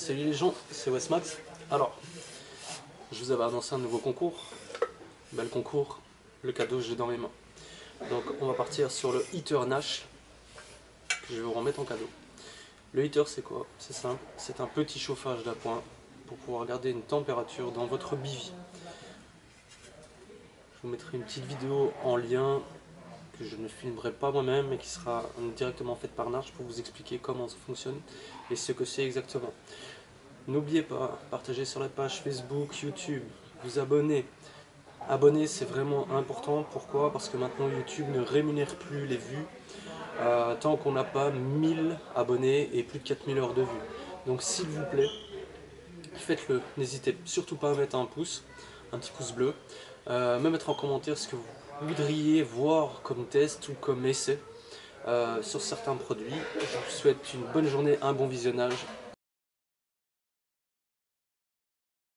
Salut les gens, c'est Wes Max. Alors, je vous avais annoncé un nouveau concours. Ben, le concours, le cadeau, j'ai dans mes mains. Donc, on va partir sur le Heater Nash, que je vais vous remettre en cadeau. Le heater, c'est quoi? C'est simple, c'est un petit chauffage d'appoint pour pouvoir garder une température dans votre bivy. Je vous mettrai une petite vidéo en lien que je ne filmerai pas moi-même et qui sera directement faite par Narche pour vous expliquer comment ça fonctionne et ce que c'est exactement. N'oubliez pas, partagez sur la page Facebook, YouTube, vous abonnez. Abonner, c'est vraiment important. Pourquoi? Parce que maintenant YouTube ne rémunère plus les vues tant qu'on n'a pas 1000 abonnés et plus de 4000 heures de vues. Donc s'il vous plaît, faites-le. N'hésitez surtout pas à mettre un pouce, un petit pouce bleu, me mettre en commentaire ce que vous voudriez voir comme test ou comme essai. sur certains produits. Je vous souhaite une bonne journée, un bon visionnage.